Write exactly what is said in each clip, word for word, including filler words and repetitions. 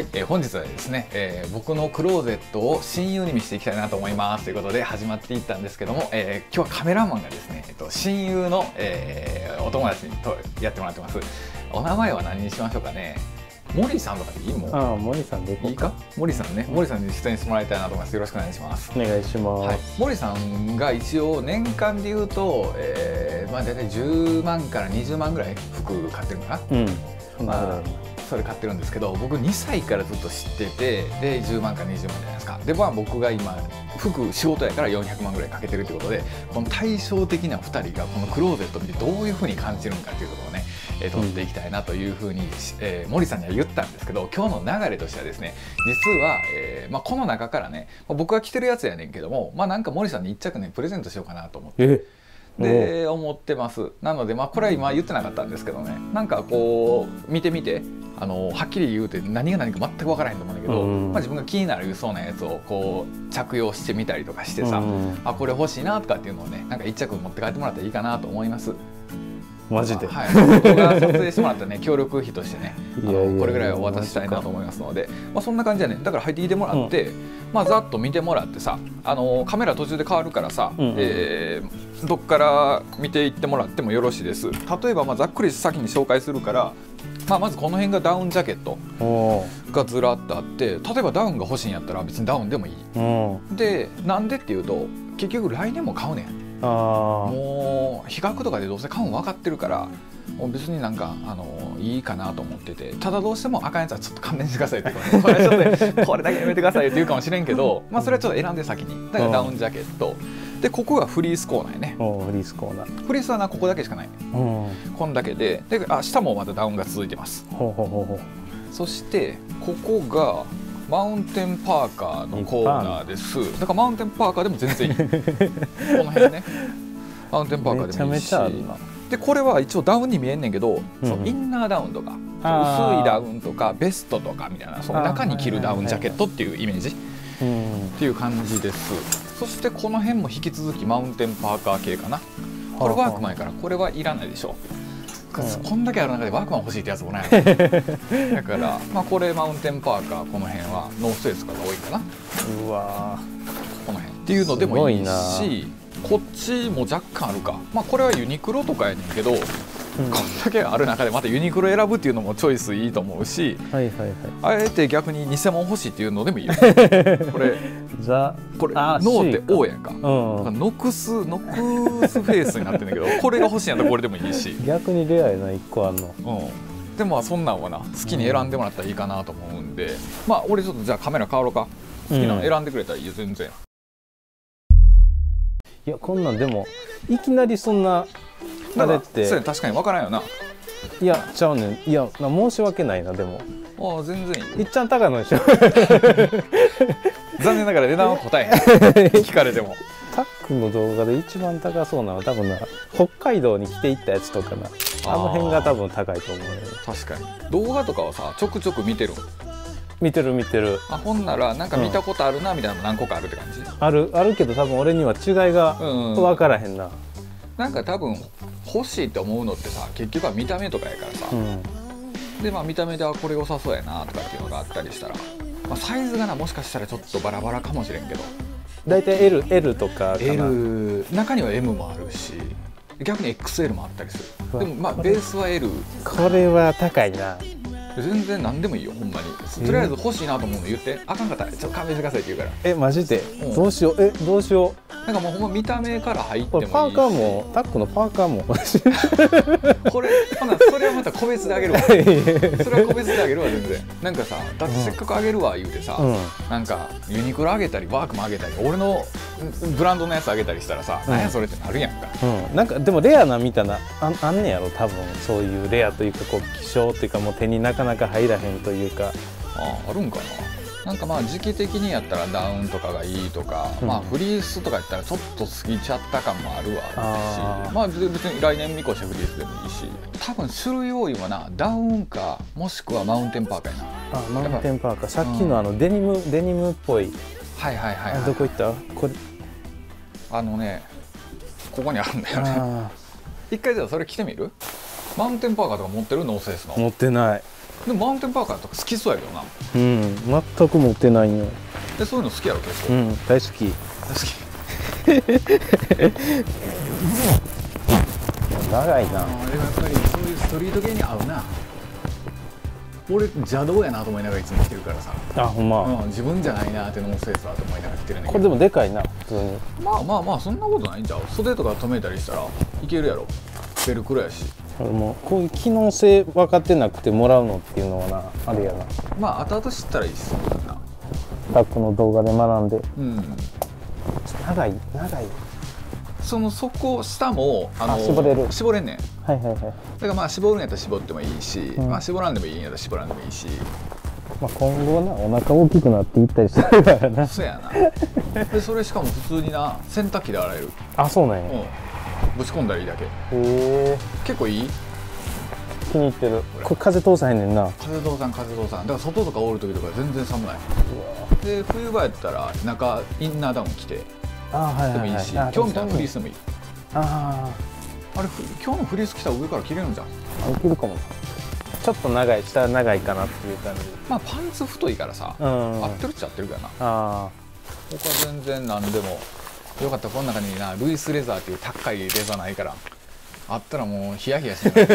はい、えー、本日はですね、えー、僕のクローゼットを親友に見せていきたいなと思いますということで始まっていったんですけども、えー、今日はカメラマンがですね、えっと、親友の、えー、お友達にとやってもらってます。お名前は何にしましょうかね。森さんとかでいいもん。ああ、森さんでいいか。森さんね、森さんに出演してもらいたいなと思います。よろしくお願いします。お願いします。はい、森さんが一応年間で言うと、えー、まあ大体じゅうまんからにじゅうまんぐらい服買ってるのかな。うん。まあそれ買ってるんですけど、僕にさいからずっと知ってて、でじゅうまんからにじゅうまんじゃないですか。で、まあ僕が今服仕事やからよんひゃくまんぐらいかけてるってことで、この対照的なふたりがこのクローゼットを見てどういうふうに感じるのかっていうところをね。取っていきたいなというふうに、えー、森さんには言ったんですけど、今日の流れとしてはですね、実は、えーまあ、この中からね、まあ、僕が着てるやつやねんけども、まあ、なんか森さんにいっちゃくねプレゼントしようかなと思ってで思ってます。なので、まあ、これは今言ってなかったんですけどね、なんかこう見てみて、あのはっきり言うて何が何か全く分からへんと思うんだけど、うん、まあ、自分が気になるそうなやつをこう着用してみたりとかしてさ、うん、あこれ欲しいなとかっていうのをね、なんかいっちゃく持って帰ってもらったらいいかなと思います。マジで、まあ、はい、僕が撮影してもらったね協力費としてね、あのこれぐらいはお渡ししたいなと思いますので、まあ、そんな感じだね。だから入ってきてもらって、うん、まあざっと見てもらってさ、あのカメラ途中で変わるからさ、うん、えー、どっから見ていってもらってもよろしいです。例えばまあざっくり先に紹介するから、まあ、まずこの辺がダウンジャケットがずらっとあって、例えばダウンが欲しいんやったら別にダウンでもいい。で、なんでっていうと結局来年も買うねん。もう比較とかでどうせ買うの分かってるから、もう別になんかあのいいかなと思ってて、ただどうしてもあかんやつはちょっと勘弁してくださいってこれちょっとこれだけやめてくださいって言うかもしれんけど、まあそれはちょっと選んで先に。だからダウンジャケットで、ここがフリースコーナーやね。フリースコーナー、フリースはなここだけしかない、ね、うん、こんだけで、であ下もまたダウンが続いてます。ほうほうほうほう。そしてここがマウンテンパーカーのコーナーです。だからマウンテンパーカーでも全然いい。この辺ね。マウンテンパーカーでもいいし。でこれは一応ダウンに見えんねんけど、うん、そのインナーダウンとか薄いダウンとかベストとかみたいな、その中に着るダウンジャケットっていうイメージっていう感じです。そしてこの辺も引き続きマウンテンパーカー系かな。これワークマンからこれはいらないでしょ。うん、こんだけある中でワークマン欲しいってやつもない。だから、まあ、これマウンテンパーカー、この辺はノースフェイスが多いかな。うわこの辺っていうのでもいいし、こっちも若干あるか、まあ、これはユニクロとかやねんけど、うん、こんだけある中でまたユニクロ選ぶっていうのもチョイスいいと思うし、あえて逆に偽物欲しいっていうのでもいいよ。これザこれノーって O やんか、うん、ノクスノクスフェイスになってるんだけど、これが欲しいんやったらこれでもいいし、逆にレアやな一個あんの、うん、でもまあそんなんはな好きに選んでもらったらいいかなと思うんで、うん、まあ俺ちょっとじゃあカメラ変わろうか。好きなの選んでくれたらいいよ全然、うん、いやこんなんでもいきなりそんなあれってそれ確かに分からんよな。いやちゃうねん、いや申し訳ないな。でもああ全然いい。いっちゃん高いのでしょ。残念ながら値段は答えへん。聞かれてもたっくんの動画で一番高そうなのは多分な北海道に着ていったやつとかな、あの辺が多分高いと思うよ。確かに動画とかはさちょくちょく見てる見てる見てる。あほんならなんか見たことあるなみたいなの何個かあるって感じ、うん、あるあるけど多分俺には違いが分からへんな、うん、なんか多分欲しいって思うのってさ結局は見た目とかやからさ、うん、でまあ見た目ではこれ良さそうやなとかっていうのがあったりしたら、まあ、サイズがなもしかしたらちょっとバラバラかもしれんけど、だいたい L, L とかかな。 L 中には エム もあるし逆に エックスエル もあったりする。でもまあベースは エル。 これは高いな。全然何でもいいよほんまに、えー、とりあえず欲しいなと思うの言って。あかんかったらちょっと勘弁してくださいって言うから。えマジで、うん、どうしようえどうしよう。なんかもうほんま見た目から入ってもいいし、パーカーもタックのパーカーもこれほなそれはまた個別であげるわ。それは個別であげるわ全然。なんかさだってせっかくあげるわ言うてさ、うん、なんかユニクロあげたりワークもあげたり俺のブランドのやつあげたりしたらさ、うん、何やそれってなるやんか、うん、なんかでもレアなみたいな あ, あんねやろ多分。そういうレアというかこう希少というかもう手になかなか入らへんというか。ああるんかな。なんかまあ時期的にやったらダウンとかがいいとか、うん、まあフリースとかやったらちょっと過ぎちゃった感もあるわあるし、まあ別に来年見越してフリースでもいいし、多分種類多いわな。ダウンかもしくはマウンテンパーカーやな。あマウンテンパーカーさっきのあのデニム、うん、デニムっぽい。はいはいはい、はい、どこ行ったこれ。あのねここにあるんだよね。一回じゃあそれ着てみる。マウンテンパーカーとか持ってるノースフェイスの。持ってない。でもマウンテンバーカーとか好きそうやけどな。うん、全く持ってないよ。え、そういうの好きやろ結構。うん、大好き大好き長いなあれは。やっぱりそういうストリート系に合うな。俺邪道やなと思いながらいつも来てるからさ。あ、ほんま。うん、自分じゃないなーってのもセンスだと思いながら来てるね。これでもでかいな普通に。まあまあまあ、そんなことないんじゃん。袖とか止めたりしたらいけるやろ、ベルクロやし。俺もこういう機能性分かってなくてもらうのっていうのはな、あれやな。まあ後々知ったらいいっすもんな。タックの動画で学んで。うん、長い長い。その底下もあの絞れる、絞れんねん。はいはいはい。だからまあ絞るんやったら絞ってもいいし、うん、まあ絞らんでもいいんやったら絞らんでもいいし。まあ今後はな、お腹大きくなっていったりするからな。そうやなでそれしかも普通にな、洗濯機で洗える。あ、そうなんや、ね。うん、ぶち込んだらいいだけ。へえ、結構いい、気に入ってる。これ風通さへんねんな。風通さん風通さん。だから外とかおる時とか全然寒ない。で冬場やったら中インナーダウン着てでもいいし、今日みたいなフリースでもいい。ああ、あれ今日のフリース着たら上から着れるんじゃん。あ、着るかも。ちょっと長い、下長いかなっていう感じ。まあパンツ太いからさ、合ってるっちゃ合ってるからな。ああ、僕は全然何でもよかった。この中にな、ルイスレザーっていう高いレザーないから、あったらもうヒヤヒヤしない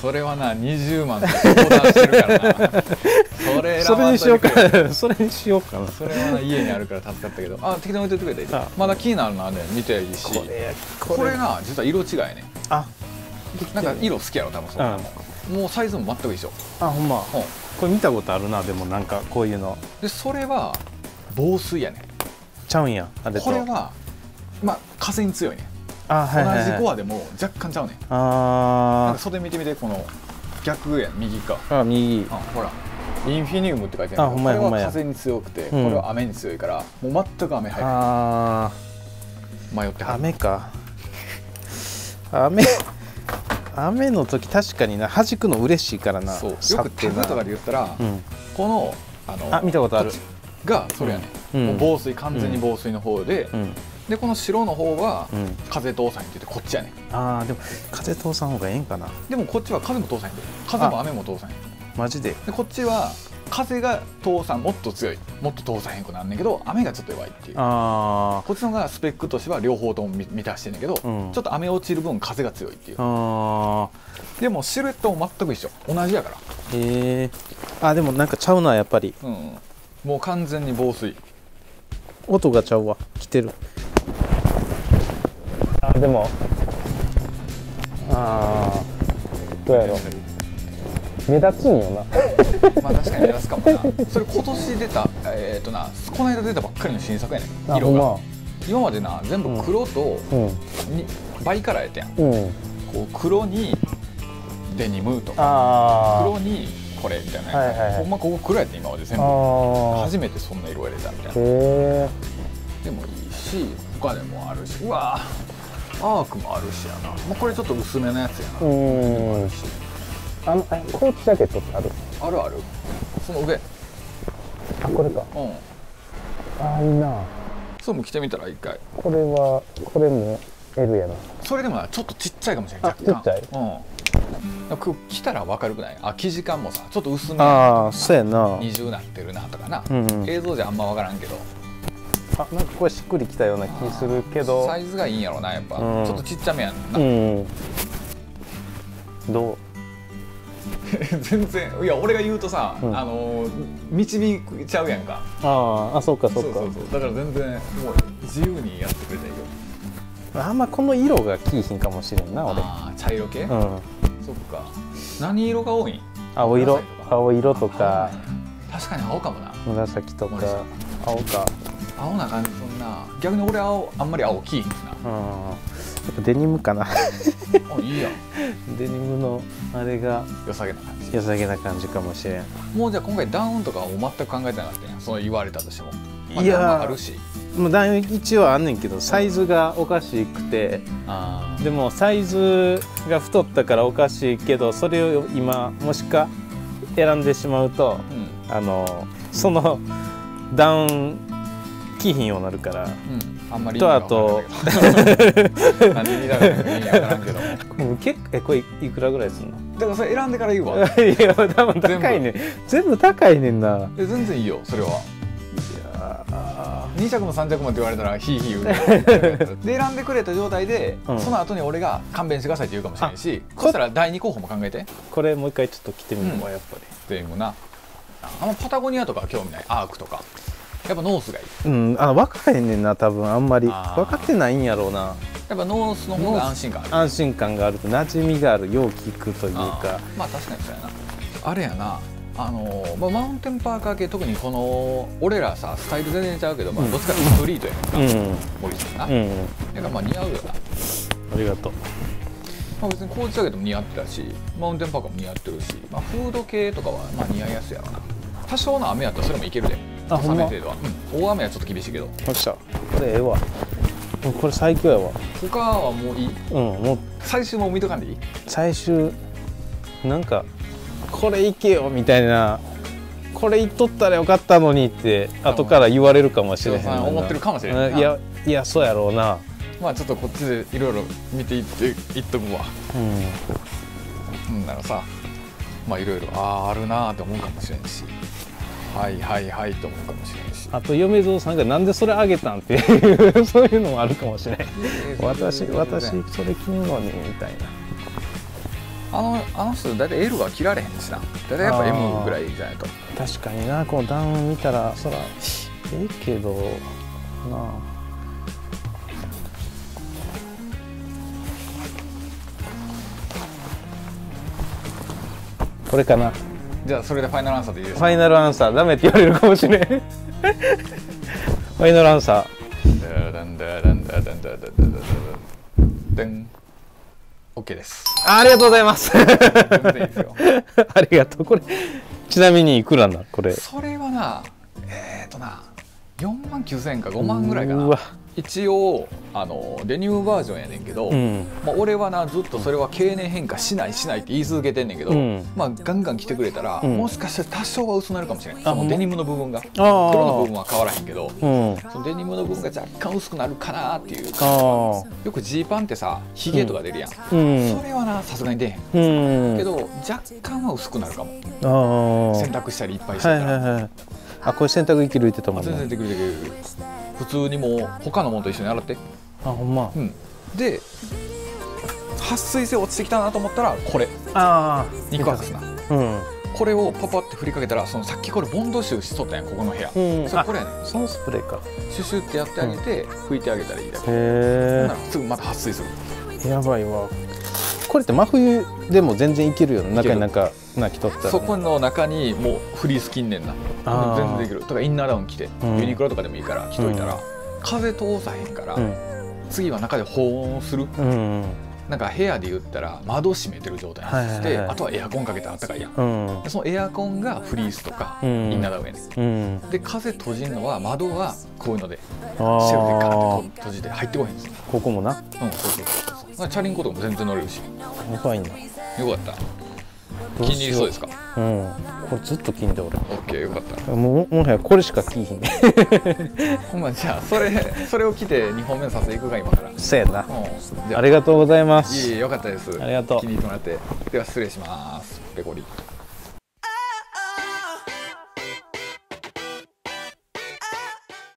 それはな、にじゅうまんと相談してるからなそれそれにしようかそれにしようかな。それはな、家にあるから助かったけど。あ、適当に置いておいてくれた。まだ気になるのはね、見ていいし。これこれな、実は色違いね。あ、なんか色好きやろ多分。そうもうサイズも全く一緒。あ、ほんま。これ見たことあるな。でもなんかこういうので、それは防水やね。ちゃうんや。これはまあ風に強いね。同じコアでも若干ちゃうねん。ああ、袖見てみて、この逆や、右か。あ、右。ほら、インフィニウムって書いてある。これは風に強くて、これは雨に強いから、もう全く雨入る。ああ、迷ってはる。雨か。雨。雨の時、確かにな、弾くの嬉しいからな。そう、よくタグとかで言ったら、この、あの。あ、見たことある。が、それやねん。もう防水、完全に防水の方で。で、この白の方は風通さへんって言って、こっちやねん、うん、ああ、でも風通さん方がええんかな。でもこっちは風も通さへんで、風も雨も通さへん。マジで。でこっちは風が通さん、もっと強い、もっと通さへんくなんねんけど、雨がちょっと弱いっていう。ああ、こっちの方がスペックとしては両方とも満たしてんねんけど、うん、ちょっと雨落ちる分風が強いっていう。ああ、でもシルエットも全く一緒、同じやから。へえ。あ、でもなんかちゃうな、やっぱり。うん、もう完全に防水。音がちゃうわ、来てる。あ、でも、ああ、どうやろう、目立つんよなまあ確かに目立つかもな。それ今年出た、えっとな、この間出たばっかりの新作やねん、色が。今までな、全部黒とバイカラーやったやん。こう黒にデニムとか、黒にこれみたいな。ほんまここ黒やって今まで全部。初めてそんな色入れたみたいな。でもいいし、他でもあるし、うわー、アークもあるしやな。もうこれちょっと薄めのやつやな。うん、あのコーチジャケットってあるあるある、その上。あ、これか。うん、ああ、いいな。そう、もう着てみたら一回。これはこれも エル やな。それでもちょっとちっちゃいかもしれない。ちっちゃい。うん、着たら分かるくない。あ、生地感もさ、ちょっと薄め。ああ、そうやな。二重なってるなとかな、うん、映像じゃあんま分からんけど、あ、なんかこれしっくりきたような気するけど、サイズがいいんやろうな、やっぱ、うん、ちょっとちっちゃめやんな、うん、どう全然、いや俺が言うとさ、うん、あの導いちゃうやんか。ああ、そうかそうか。そうそうそう、だから全然もう自由にやってくれたよ。あんまこの色がキーひんかもしれんな、俺。あ、茶色系、うん、そっか。何色が多いん？青色、青色とか。確かに青かもな。紫とか青か。青な感じ、そんな。逆に俺青、あんまり青きいんな。ああ、やっぱデニムかなあ、いいやデニムのあれが良さげな感じ、良さげな感じかもしれん。もうじゃあ今回ダウンとかを全く考えてなかったね。そう言われたとしても、まあ、いや、あるし、もうダウン一応あんねんけど、サイズがおかしくて、うん、でもサイズが太ったからおかしいけど、それを今もしか選んでしまうと、うん、あのそのダウンきい品ようになるから、うん、あんまりいいとあと何になるか意味わからんけど結構これいくらぐらいするの？だからそれ選んでから言うわ。いや多分高いね、全部高いねんな。え全然いいよそれは。に着もさん着もって言われたらヒーヒー言うで選んでくれた状態で、うん、その後に俺が勘弁してくださいって言うかもしれないし、そしたらだいに候補も考えて。これもう一回ちょっと着てみるわ、うん、やっぱりでもなあのパタゴニアとか興味ない。アークとかやっぱノースがいい。うんあ分かれへんねんな多分あんまり分かってないんやろうな。やっぱノースの方が安心感ある。安心感があると馴染みがあるよう聞くというか。まあ確かにそうやな。あれやなあのーまあ、マウンテンパーカー系特にこの俺らさスタイル全然ちゃうけど、まあ、どっちかってストリートやねんか森下な。だからまあ似合うよな。ありがとう。まあ別にコーチジャケットも似合ってたしマウンテンパーカーも似合ってるし、まあ、フード系とかはまあ似合いやすいやろな。多少の雨やったらそれもいけるで。あほんま。程度は、うん、大雨はちょっと厳しいけど。よっしゃこれええわ。これ最強やわ。他はもういい。うんもう最終も見とかんでいい。最終なんかこれいけよみたいな、これ言っとったらよかったのにって後から言われるかもしれへんな。思ってるかもしれない。いやいやそうやろうな。まあちょっとこっちでいろいろ見ていっていっとくわ。うんならさまあいろいろあああるなーって思うかもしれんし、はいはいはいと思うかもしれんし、あと嫁蔵さんがなんでそれあげたんっていうそういうのもあるかもしれない。私私それ着るのにみたいな。あの、あの人だいたい エル は切られへんしな。だいたいやっぱ エム ぐらいじゃないと。確かにな。このダウン見たらそらええけどなあ。これかな。じゃあそれでファイナルアンサーでいいですか？ファイナルアンサーダメって言われるかもしれんファイナルアンサーダンダダンダダンダダダダンOK です。ありがとうございます。ありがとう。これちなみにいくらなこれ？それはな、えっとな、よんまんきゅうせんえんかごまんぐらいかな。一応あのデニムバージョンやねんけど、うん、まあ俺はなずっとそれは経年変化しないしないって言い続けてんねんけど、うん、まあガンガン着てくれたら、うん、もしかしたら多少は薄なるかもしれない。そのデニムの部分が、黒の部分は変わらへんけど、うん、そのデニムの部分が若干薄くなるかなっていう感じ。よくジーパンってさひげとか出るやん、うん、それはなさすがに出へん、うん、けど若干は薄くなるかも。洗濯したりいっぱいしてたら、はいはいはい、あこれ洗濯機抜いてたもんね。全然できるできる。普通にもう他のものと一緒に洗って。あほんま、うん、で撥水性落ちてきたなと思ったらこれあ肉厚な、うん、これをパパって振りかけたらそのさっきこれボンドシューしとったやんここの部屋、うん、それこれやねん。そのスプレーかシュシュってやってあげて、うん、拭いてあげたらいいだけ。へえすぐまた撥水する。やばいわ。これって真冬でも全然いけるよね。中になんかな着とったら、ね、そこの中にもうフリース着んねんな。全然できる。だからインナーダウン着て、うん、ユニクロとかでもいいから着といたら、うん、風通さへんから、うん、次は中で保温する、うん、なんか部屋で言ったら窓閉めてる状態にして、あとはエアコンかけたらあったかいやん、うん、そのエアコンがフリースとか、うん、インナーダウンやね、うん、で風閉じるのは窓はこういうのでシェルでガーッて閉じて入ってこへんです。ここもな、うん、そうそうそう。チャリンコとかも全然乗れるし。やばいな。よかった。気に入りそうですか。うん。これずっと気に入った俺。オッケーよかった。もうもはやこれしか着いひんね。ほんまじゃあそれそれを着てにほんめの撮影行くか今から。せやな。ありがとうございます。いいよかったです。ありがとう。気に入ってもらって。では失礼します。ペコリ。